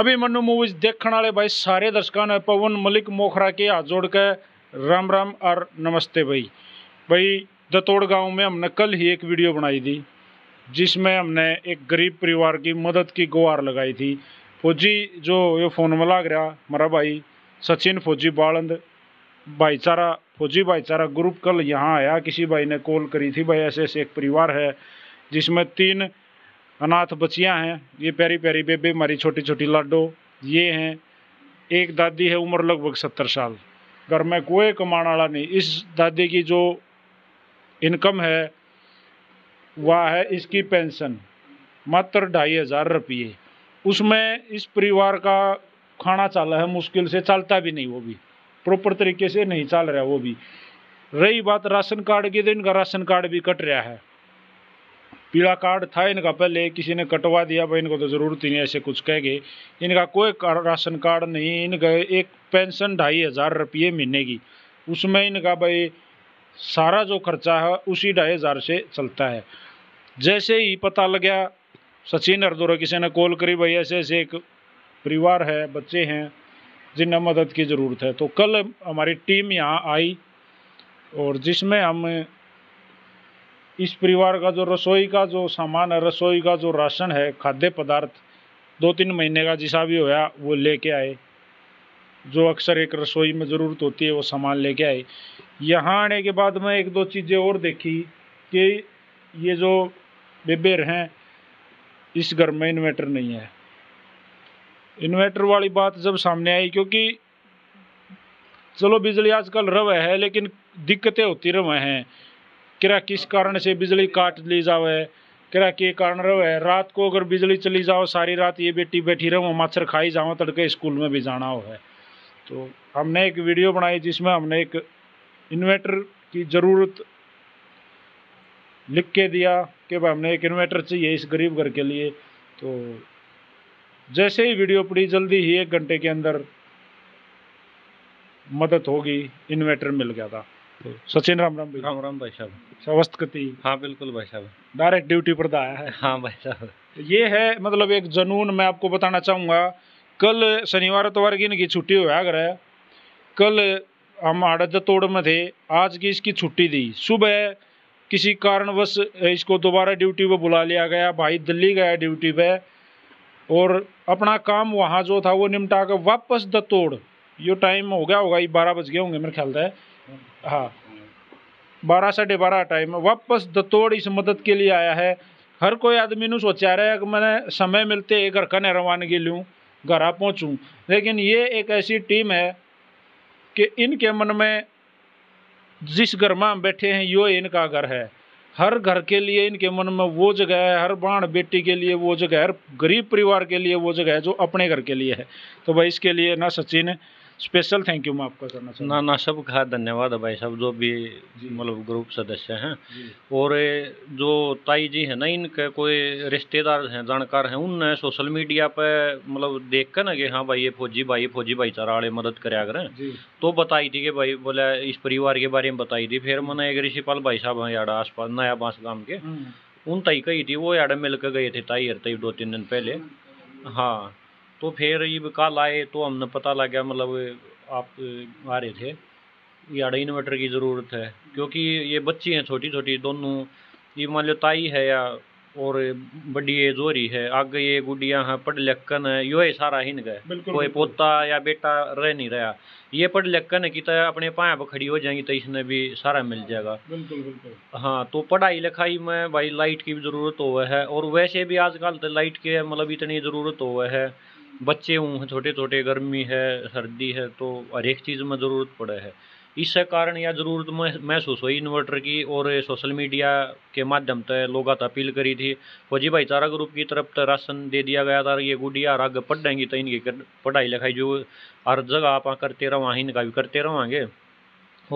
Abhimanyu movies देखने वाले भाई सारे दर्शकों ने पवन मलिक मोखरा के हाथ जोड़ के राम राम और नमस्ते भाई। भाई दत्तौड़ गांव में हमने कल ही एक वीडियो बनाई थी जिसमें हमने एक गरीब परिवार की मदद की गुहार लगाई थी। फोजी जो ये फोन में लाग रहा हमारा भाई सचिन फोजी बालंद भाईचारा फोजी भाईचारा ग्रुप कल यहाँ आया। किसी भाई ने कॉल करी थी भाई ऐसे ऐसे एक परिवार है जिसमें 3 अनाथ बच्चियाँ हैं, ये प्यारी प्यारी बेबे हमारी छोटी छोटी लाडो ये हैं। एक दादी है उम्र लगभग 70 साल, घर में कोई कमाने वाला नहीं। इस दादी की जो इनकम है वह है इसकी पेंशन मात्र 2500 रुपये। उसमें इस परिवार का खाना चला है मुश्किल से, चलता भी नहीं, वो भी प्रॉपर तरीके से नहीं चल रहा। वो भी रही बात राशन कार्ड की, तो इनका राशन कार्ड भी कट रहा है। पीला कार्ड था इनका, पहले किसी ने कटवा दिया भाई, इनको तो ज़रूरत ही नहीं ऐसे कुछ कह गए। इनका कोई राशन कार्ड नहीं, इनका एक पेंशन 2500 रुपये महीने की, उसमें इनका भाई सारा जो खर्चा है उसी 2500 से चलता है। जैसे ही पता लग गया सचिन हरदोरा किसी ने कॉल करी भाई ऐसे ऐसे एक परिवार है, बच्चे हैं जिन्हें मदद की ज़रूरत है। तो कल हमारी टीम यहाँ आई और जिसमें हम इस परिवार का जो रसोई का जो सामान है, रसोई का जो राशन है, खाद्य पदार्थ 2-3 महीने का जिसा भी होया वो लेके आए, जो अक्सर एक रसोई में ज़रूरत होती है वो सामान लेके आए। यहाँ आने के बाद मैं 1-2 चीज़ें और देखी कि ये जो बेबेर हैं इस घर में इन्वर्टर नहीं है। इन्वर्टर वाली बात जब सामने आई, क्योंकि चलो बिजली आजकल रवे है लेकिन दिक्कतें होती रवे हैं, किरा किस कारण से बिजली काट ली जावे, किरा के कारण रवे है। रात को अगर बिजली चली जाओ सारी रात ये बेटी बैठी रहो, मच्छर खाई जाओ, तड़के स्कूल में भी जाना हो है। तो हमने एक वीडियो बनाई जिसमें हमने एक इन्वर्टर की ज़रूरत लिख के दिया कि भाई हमने एक इन्वर्टर चाहिए इस गरीब घर के लिए। तो जैसे ही वीडियो पड़ी जल्दी ही 1 घंटे के अंदर मदद होगी, इन्वर्टर मिल गया था। तो सचिन राम राम भाई। राम राम भाई साहब सवस्ती। हाँ बिल्कुल भाई साहब, डायरेक्ट ड्यूटी पर तो आया है। हाँ भाई साहब ये है मतलब एक जुनून। मैं आपको बताना चाहूँगा कल शनिवार इतवार की इनकी छुट्टी हुआ घर है, कल हम दत्तौड़ में थे, आज की इसकी छुट्टी दी। सुबह किसी कारणवश इसको दोबारा ड्यूटी पर बुला लिया गया, भाई दिल्ली गया ड्यूटी पर और अपना काम वहाँ जो था वो निपटा कर वापस दत्तौड़। ये टाइम हो गया होगा, ये 12 बज गए होंगे मेरे ख्याल से, हाँ 12-12:30 टाइम है। वापस दत्तौड़ इस मदद के लिए आया है। हर कोई आदमी ने सोचा रहा है कि मैंने समय मिलते घर का रवानगी लूँ, घर आ पहुँचूँ, लेकिन ये एक ऐसी टीम है कि इनके मन में जिस घर में हम बैठे हैं यो इनका घर है। हर घर के लिए इनके मन में वो जगह है, हर बाण बेटी के लिए वो जगह है, हर गरीब परिवार के लिए वो जगह है जो अपने घर के लिए है। तो भाई इसके लिए ना सचिन स्पेशल थैंक यू मैं आपका करना चाहूँगा। ना सबका धन्यवाद है भाई साहब, जो भी मतलब ग्रुप सदस्य हैं और जो ताई जी हैं ना, इनके कोई रिश्तेदार हैं जानकार हैं, उनने सोशल मीडिया पे मतलब देख कर ना कि हाँ भाई ये फोजी भाईचारा वाले मदद कराया करें, तो बताई थी कि भाई बोला इस परिवार के बारे में बताई थी। फिर मैंने एक ऋषिपाल भाई साहब हैं यार आस पास नया बांस गांव के, उन ताई कही थी वो यार मिलकर गए थे ताई हर ताई 2-3 दिन पहले। हाँ तो फिर ये कल आए तो हमने पता लगा मतलब आप आ रहे थे, यार इन्वर्टर की ज़रूरत है क्योंकि ये बच्ची हैं छोटी छोटी दोनों, ये मान लो ताई है या और बड़ी एज हो रही है, आगे ये गुड़िया हैं पढ़ लिखन है, यो है सारा हिन गए, कोई पोता या बेटा रह नहीं रहा, ये पढ़ लिखन है कि अपने पाया पर खड़ी हो जाएंगी तो इसने भी सारा मिल जाएगा। बिल्कुल बिल्कुल हाँ। तो पढ़ाई लिखाई में भाई लाइट की भी ज़रूरत हो है और वैसे भी आजकल तो लाइट के मतलब इतनी ज़रूरत हो है, बच्चे हुए छोटे छोटे, गर्मी है सर्दी है, तो हर एक चीज़ में ज़रूरत पड़े है। इस कारण यह ज़रूरत महसूस हुई इन्वर्टर की और सोशल मीडिया के माध्यम से लोगों तक अपील करी थी। फोजी भाईचारा ग्रुप की तरफ से राशन दे दिया गया था, ये गुड़िया आगे पढ़ेंगी तो इनकी पढ़ाई लिखाई जो हर जगह आप करते रहें इनका भी करते रहेंगे।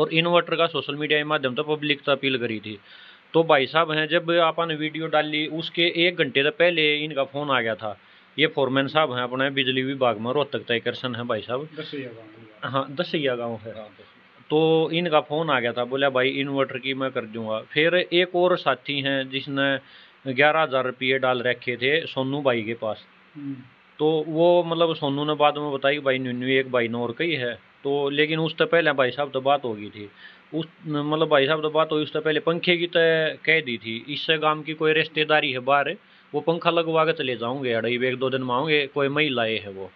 और इन्वर्टर का सोशल मीडिया के माध्यम से पब्लिक तक अपील करी थी। तो भाई साहब हैं जब आपने वीडियो डाली उसके 1 घंटे से पहले इनका फ़ोन आ गया था। ये फोरमैन साहब हैं अपने बिजली विभाग में रोहतक तयकरसन है भाई साहब, हाँ दसिया गाँव है। तो इनका फ़ोन आ गया था, बोला भाई इन्वर्टर की मैं कर दूंगा। फिर एक और साथी हैं जिसने 11,000 रुपये डाल रखे थे सोनू भाई के पास, तो वो मतलब सोनू ने बाद में बताई भाई न्यू एक भाई नौर कई है, तो लेकिन उससे पहले भाई साहब तो बात हो गई थी, उस मतलब भाई साहब तो बात हुई उससे पहले पंखे की तय कह दी थी, इससे गांव की कोई रिश्तेदारी है बाहर वो पंखा लगवा के चले जाऊँगे अड़ाई एक दो दिन में आऊँगे, कोई महिलाएँ है वो।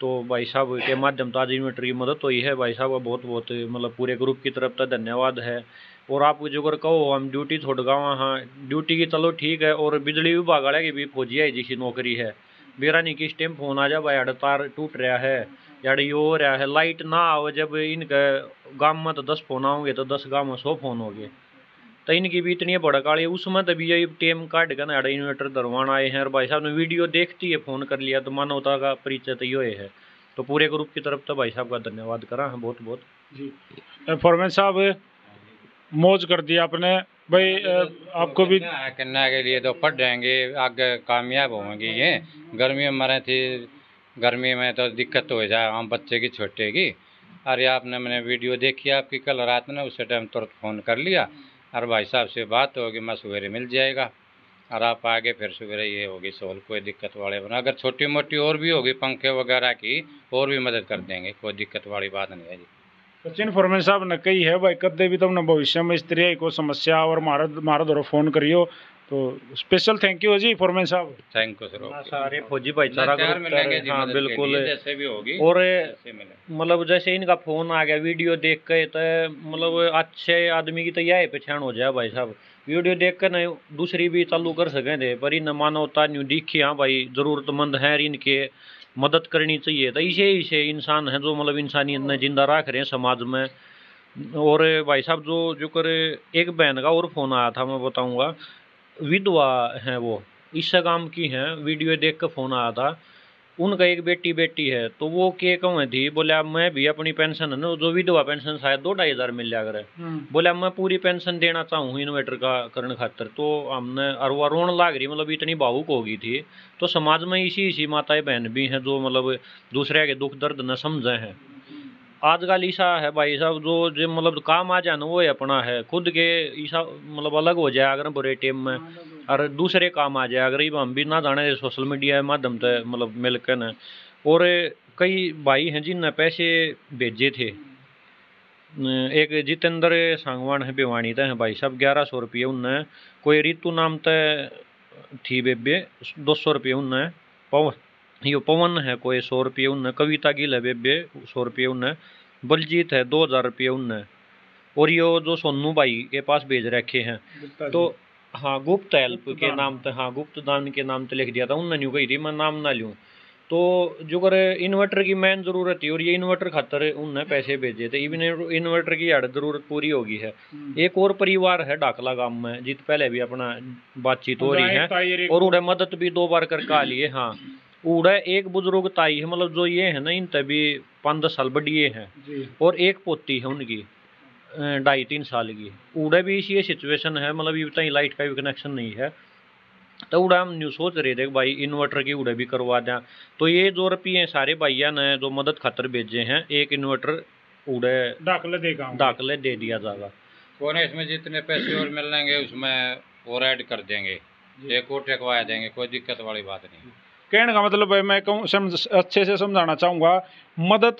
तो भाई साहब के माध्यम से आज इन्वेंट्री मदद हुई है भाई साहब का बहुत बहुत मतलब पूरे ग्रुप की तरफ से धन्यवाद है। और आप जो अगर कहो हम ड्यूटी छोड़ गाँव, हाँ ड्यूटी की चलो ठीक है, और बिजली विभाग वाले की भी फौजी है जिसकी नौकरी है, बेरानी किस टाइम फोन आ जा भाई यार तार टूट रहा है यार यो हो रहा है, लाइट ना आओ, जब इनके गांव में तो 10 फोन आओगे तो 10 गांव में 100 फोन हो गए, तो इनकी भी इतनी भड़काली उसमें तो भी यही टेम काट कर ना इन्वर्टर दरवान आए हैं। और भाई साहब ने वीडियो देखती है फोन कर लिया, तो मानवता का परिचय तो ये है। तो पूरे ग्रुप की तरफ तो भाई साहब का धन्यवाद करा है बहुत बहुत जी। फॉरमैन साहब मौज कर दिया आपने भाई, आपको भी करना के लिए तो पढ़ जाएंगे आगे कामयाब होंगे, ये गर्मी में मरे थी, गर्मी में तो दिक्कत हो जाए हम बच्चे की छोटे की। अरे आपने मैंने वीडियो देखी आपकी कल रात में, उस टाइम तुरंत फ़ोन कर लिया और भाई साहब से बात होगी मैं सवेरे मिल जाएगा और आप आगे फिर सवेरे ये होगी सोल, कोई दिक्कत वाले बना, अगर छोटी मोटी और भी होगी पंखे वगैरह की और भी मदद कर देंगे, कोई दिक्कत वाली बात नहीं है जी। सचिन फॉरमैन साहब ने कही है भाई कदे भी तुमने भविष्य में इस तरह को समस्या और मारा द्वारा फोन करियो, तो special thank you ji foreman साहब, थैंक यू सर सारे फोजी भाईचारा ग्रुप। हाँ बिल्कुल, जैसे भी होगी और मतलब जैसे इनका फोन आ गया वीडियो देख के, तो मतलब अच्छे आदमी की तो यह पहचान हो जाए भाई साहब, वीडियो देख कर नहीं दूसरी भी चालू कर सके थे, पर इन मानवता न्यू दिखी हाँ भाई जरूरतमंद है, इनके मदद करनी चाहिए। तो इसे इसे इंसान है जो मतलब इंसानियत ने जिंदा रख रहे हैं समाज में। और भाई साहब जो जो कर एक बहन का और फ़ोन आया था मैं बताऊंगा, विधवा हैं वो इस काम की हैं, वीडियो देख कर फ़ोन आया था, उनका एक बेटी है, तो वो के कहें थी बोला मैं भी अपनी पेंशन है ना जो विधवा पेंशन शायद 2-2.5 हज़ार मिल जा कर, बोला मैं पूरी पेंशन देना चाहूँ इन्वर्टर का करने खातर, तो हमने अरवा रोन लाग रही मतलब इतनी भावुक हो गई थी। तो समाज में इसी माताएं बहन भी हैं जो मतलब दूसरे के दुख दर्द न समझे हैं। आजकल ईसा है भाई साहब जो मतलब काम आ जाना वो अपना है, खुद के ईसा मतलब अलग हो जाए अगर बुरे टाइम में और दूसरे काम आ जाए, अगर ये हम भी ना जाने सोशल मीडिया के माध्यम से मतलब मिलकर न। और कई भाई हैं जिनने पैसे भेजे थे, एक जितेंद्र सांगवान है भिवाणी ते हैं भाई साहब 1100 रुपये उनने, कोई रितु नाम ते थी बेबे 200 रुपये उनने, पवन है कोई 100 रुपये उनने, कविता गिल है बेबे 100 रुपये उनने, बलजीत है 2000 रुपये उनने, और ये जो सोनू भाई के पास भेज रखे हैं तो हाँ गुप्त हेल्प के नाम से, हाँ गुप्त दान के नाम से लिख दिया था उनने, न्यू कही थी मैं नाम ना लूँ। तो जो कर इन्वर्टर की मेन ज़रूरत थी और ये इन्वर्टर खातर उनने पैसे भेजे थे, इवन इन्वर्टर की हर ज़रूरत पूरी होगी है। एक और परिवार है डाकला गांव में जित पहले भी अपना बातचीत हो रही है, और उन्हें मदद भी 2 बार करके आ ली है। हाँ उड़ा एक बुजुर्ग ताई है मतलब जो ये है ना इन तभी 5-10 साल बड़िए हैं, और एक पोती है उनकी 2-3 साल की, उड़ा भी इसी सिचुएशन है मतलब ये तई लाइट का भी कनेक्शन नहीं है। तो उड़ा हम न्यू सोच रहे थे भाई इन्वर्टर की उड़ा भी करवा दें, तो ये 2 रुपये सारे भाइया ने जो मदद खातर भेजे हैं, एक इन्वर्टर उड़े दाखले दे दिया जाएगा, कोने इसमें जितने पैसे और मिल लेंगे उसमें और ऐड कर देंगे, एक और टेकवा देंगे, कोई दिक्कत वाली बात नहीं। कहने का मतलब है मैं अच्छे से समझाना चाहूँगा, मदद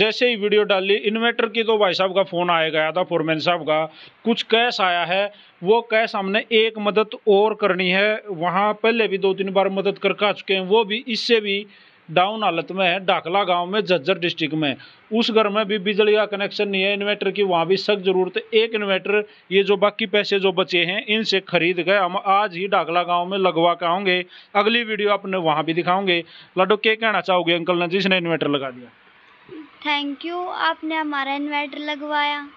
जैसे ही वीडियो डाली इन्वर्टर की तो भाई साहब का फ़ोन आया गया था फोरमैन साहब का, कुछ कैश आया है वो कैश हमने एक मदद और करनी है, वहाँ पहले भी 2-3 बार मदद करके आ चुके हैं, वो भी इससे भी डाउन हालत में है डाकला गांव में झज्जर डिस्ट्रिक्ट में, उस घर में भी बिजली का कनेक्शन नहीं है, इन्वर्टर की वहाँ भी सख्त ज़रूरत है। एक इन्वर्टर ये जो बाकी पैसे जो बचे हैं इनसे खरीद गए हम आज ही डाकला गांव में लगवा के आएंगे, अगली वीडियो अपने वहाँ भी दिखाओगे। लाडो क्या कहना चाहोगे अंकल ने जिसने इन्वर्टर लगा दिया? थैंक यू, आपने हमारा इन्वर्टर लगवाया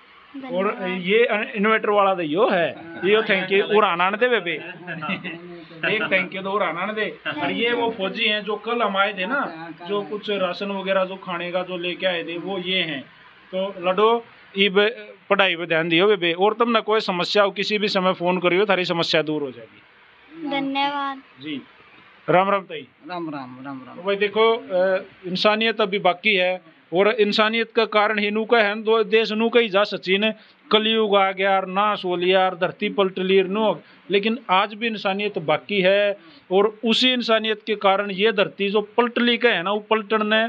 और ये इन्वर्टर वाला तो यो है यो थैंक यू और आना दे बेबे एक थैंक यू तो और आना दे। और ये वो फौजी हैं जो कल हम आए थे ना, जो कुछ राशन वगैरह जो खाने का जो लेके आए थे वो ये हैं। तो लडो इब पढ़ाई पे ध्यान दियो बेबे, और तुम ना कोई समस्या हो किसी भी समय फोन करियो, थारी समस्या दूर हो जाएगी। धन्यवाद जी, राम राम ताई। राम राम राम राम। भाई देखो इंसानियत अभी बाकी है और इंसानियत का कारण ही नूका है, दो देश नूका ही जा सचिन कलयुग आ गया, नाश हो लिया, धरती पलट ली, नोक। लेकिन आज भी इंसानियत बाकी है और उसी इंसानियत के कारण ये धरती जो पलटली के है ना, वो पलटन ने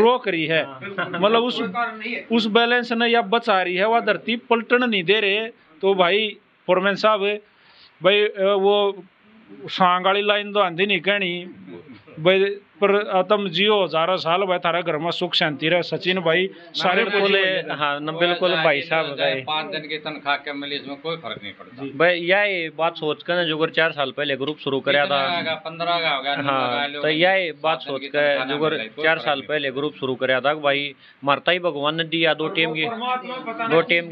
रोक रही है। मतलब उस बैलेंस ने या बचा रही है, वह धरती पलटन नहीं दे रहे। तो भाई फोरमैन साहब, भाई वो सांग वाली लाइन तो आंधी नहीं कहनी भाई, पर तुम जियो हजारा साल भाई, थारा घर में सुख शांति रहे। सचिन भाई सारे बोले हाँ न, बिल्कुल भाई साहब, भाई 5 दिन की तनख्वाह के मिली, इसमें कोई फर्क नहीं पड़ता भाई। यही बात सोचकर ना जोगर 4 साल पहले ग्रुप शुरू कराया था, 15 का हो गया हाँ, तो यही बात सोचकर जोगर 4 साल पहले ग्रुप शुरू कराया था भाई, मारता ही भगवान ने दिया 2 टाइम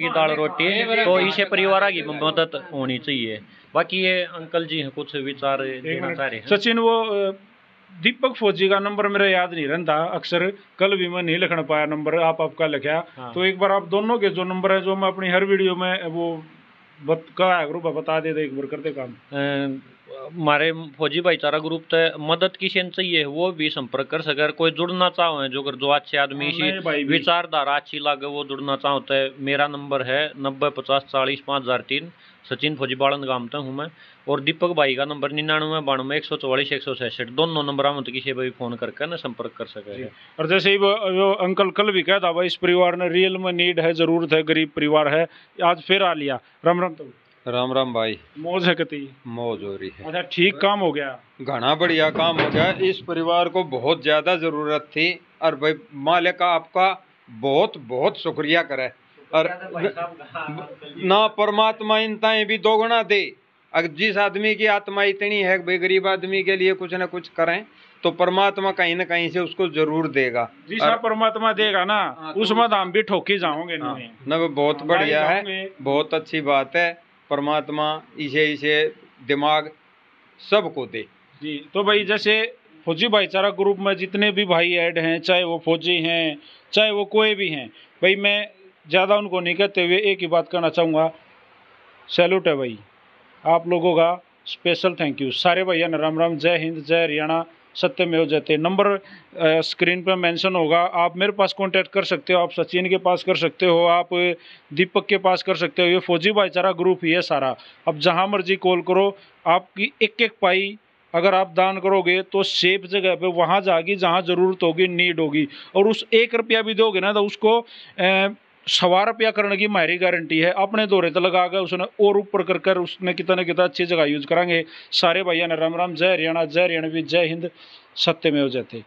की दाल रोटी, तो इसे परिवार की मदद होनी चाहिए। बाकी ये अंकल जी हैं कुछ विचार देना चाह रहे हैं। सचिन वो दीपक फोजी का नंबर मेरा याद नहीं रहता अक्सर, कल भी मैं नहीं लिखना पाया नंबर, आप आपका लिखा हाँ। तो एक बार आप दोनों के जो नंबर है, जो मैं अपनी हर वीडियो में वो कहा ग्रुप बता दे, एक बार करते काम। हमारे फोजी भाईचारा ग्रुप तो मदद की सेन चाहिए, वो भी संपर्क कर सके। कोई जुड़ना चाहो जो अच्छे आदमी विचारधारा अच्छी लागे वो जुड़ना चाहो तो मेरा नंबर है 9050405003, सचिन फोजी बालन गांव तक हूँ मैं। और दीपक भाई का नंबर 9992 144 166, दोनों नंबर हम तो किसी पर भी फोन करके ना संपर्क कर सके। और जैसे ही वो अंकल कल भी कहा था भाई, इस परिवार ने रियल में नीड है, जरूरत है, गरीब परिवार है, आज फिर आ लिया। राम राम। तो राम राम भाई। मौज है कती? मौज हो रही है। अच्छा ठीक काम हो गया, घना बढ़िया काम हो गया। इस परिवार को बहुत ज्यादा जरूरत थी और भाई मालिक का आपका बहुत बहुत शुक्रिया करे। और ना परमात्मा इन ताएं भी दोगुना दे, अगर जिस आदमी की आत्मा इतनी है भाई गरीब आदमी के लिए कुछ ना कुछ करें, तो परमात्मा कहीं ना कहीं से उसको जरूर देगा। जिसका परमात्मा देगा ना उसमें हम भी ठोकी जाओगे ना। बहुत बढ़िया है, बहुत अच्छी बात है। परमात्मा इसे दिमाग सबको दे जी। तो भाई जैसे फौजी भाईचारा ग्रुप में जितने भी भाई ऐड हैं, चाहे वो फौजी हैं चाहे वो कोई भी हैं, भाई मैं ज़्यादा उनको नहीं कहते हुए एक ही बात करना चाहूँगा, सैल्यूट है भाई आप लोगों का, स्पेशल थैंक यू सारे भैया ने। राम राम, जय हिंद, जय हरियाणा, सत्य में हो जाते। नंबर स्क्रीन पर मेंशन होगा, आप मेरे पास कांटेक्ट कर सकते हो, आप सचिन के पास कर सकते हो, आप दीपक के पास कर सकते हो। ये फौजी भाईचारा ग्रुप ही है सारा, अब जहां मर्जी कॉल करो। आपकी एक एक पाई अगर आप दान करोगे तो सेफ जगह पे वहां जाएगी जहां ज़रूरत होगी, नीड होगी। और उस 1 रुपया भी दोगे ना तो उसको 100 रुपया करने की मायरी गारंटी है। अपने दौरे तो लगा गए उसने और ऊपर कर कर उसने कितना कितना अच्छी जगह यूज करांगे। सारे भैया ने राम राम, जय हरियाणा, जय हरियाणवी, जय हिंद, सत्य में हो जाते।